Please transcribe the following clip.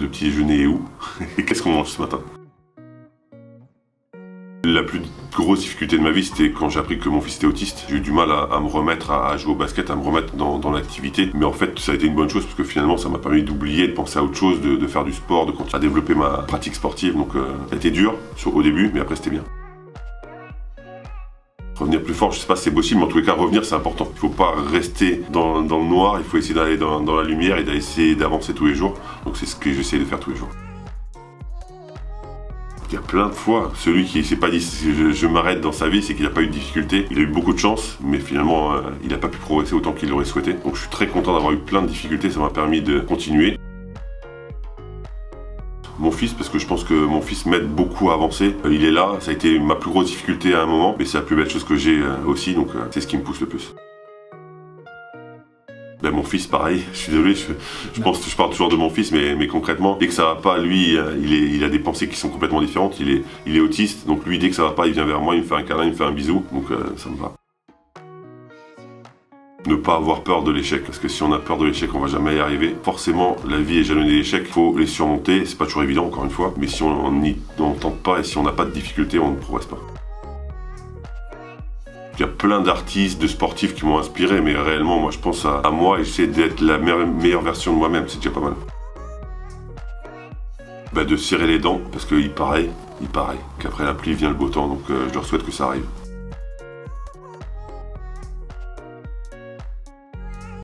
le petit déjeuner est où et qu'est-ce qu'on mange ce matin. La plus grosse difficulté de ma vie, c'était quand j'ai appris que mon fils était autiste. J'ai eu du mal à me remettre à jouer au basket, à me remettre dans l'activité. Mais en fait, ça a été une bonne chose parce que finalement, ça m'a permis d'oublier, de penser à autre chose, de faire du sport, de continuer à développer ma pratique sportive. Donc, ça a été dur au début, mais après, c'était bien. Revenir plus fort, je sais pas si c'est possible, mais en tous les cas, revenir, c'est important. Il faut pas rester dans le noir, il faut essayer d'aller dans la lumière et d'essayer d'avancer tous les jours. Donc, c'est ce que j'essaie de faire tous les jours. Il y a plein de fois, celui qui ne s'est pas dit je m'arrête dans sa vie, c'est qu'il n'a pas eu de difficulté. Il a eu beaucoup de chance, mais finalement, il n'a pas pu progresser autant qu'il l'aurait souhaité. Donc je suis très content d'avoir eu plein de difficultés, ça m'a permis de continuer. Mon fils, parce que je pense que mon fils m'aide beaucoup à avancer. Il est là, ça a été ma plus grosse difficulté à un moment, mais c'est la plus belle chose que j'ai aussi, donc c'est ce qui me pousse le plus. Ben mon fils, pareil, je suis désolé, je parle toujours de mon fils, mais concrètement, dès que ça va pas, lui, il a des pensées qui sont complètement différentes, il est autiste, donc lui, dès que ça va pas, il vient vers moi, il me fait un câlin, il me fait un bisou, donc ça me va. Ne pas avoir peur de l'échec, parce que si on a peur de l'échec, on va jamais y arriver. Forcément, la vie est jalonnée d'échecs, il faut les surmonter, c'est pas toujours évident, encore une fois, mais si on n'en tente pas et si on n'a pas de difficultés, on ne progresse pas. Il y a plein d'artistes, de sportifs qui m'ont inspiré, mais réellement, moi, je pense à moi et j'essaie d'être la meilleure version de moi-même, c'est déjà pas mal. Bah, de serrer les dents, parce qu'il paraît qu'après la pluie vient le beau temps, donc je leur souhaite que ça arrive.